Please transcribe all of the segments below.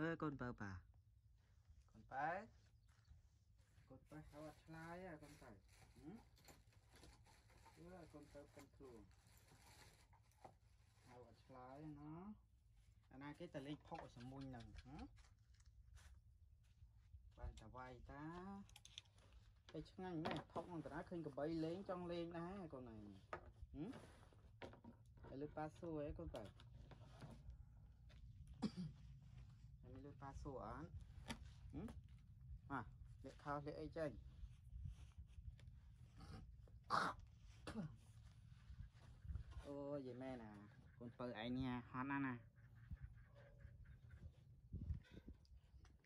Con pa kawat selaya con pa. Iya con pa pentul. Kawat selaya nó. Ana cái tờ lịch phốc ở sầm mùi nằng hả? Bạn ta vay ta. Cái ngăn này phốc con ta khinh cái bấy lên trong lên đá con này. Hử? Cái lưỡi pa xô ấy con pa. Cái lưỡi pa xô án. Hử? À. Để khao lễ chanh ôi vậy mẹ nè con bờ ấy nha hòn nè nè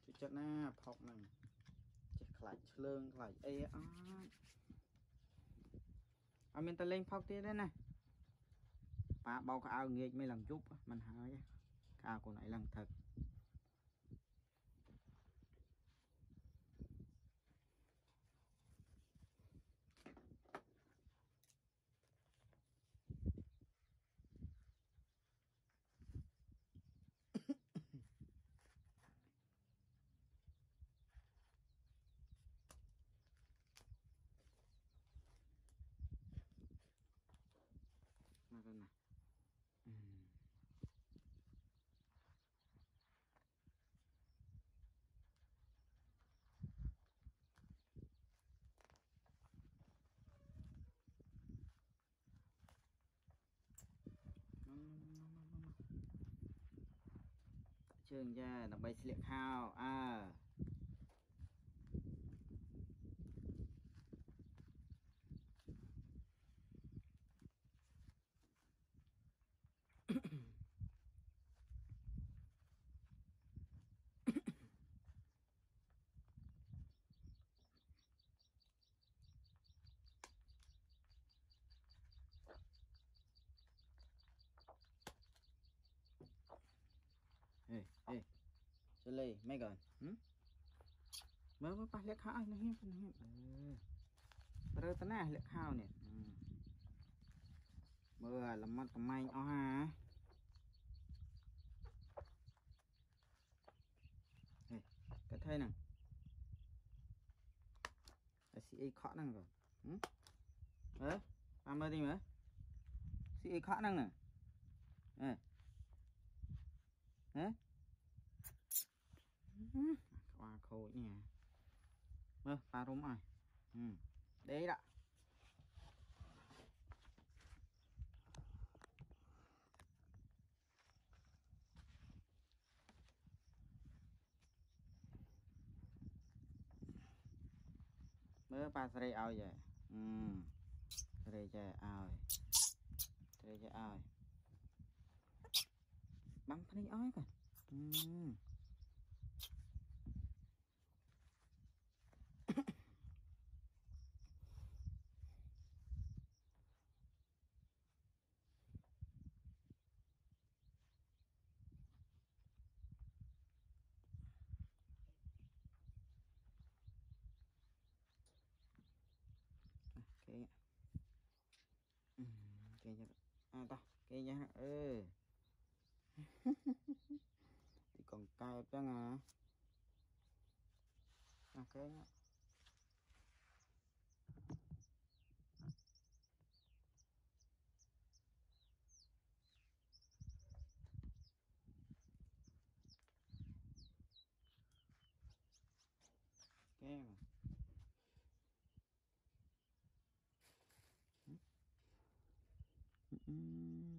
chút chất nè phọc nè chất khải lương khải ấy á anh mình ta lên phọc tí đấy nè bà bao cái ao nghề mấy lần chút mình hỏi cái ao của này lần thật trường ra đập bay sliệt hao à lê mấy gần mới có bắt lệch hao này hiếm rồi thế này lệch hao này bữa làm món cầm anh o ha cái thay này xì khó năng rồi đấy làm ơn đi mới xì khó năng này đấy qua khối nè mơ pha rúm rồi đấy đó mơ pha sợi ao vậy sợi dây ao bấm cái này ói kìa còn cay đó nè ok nhá ok mà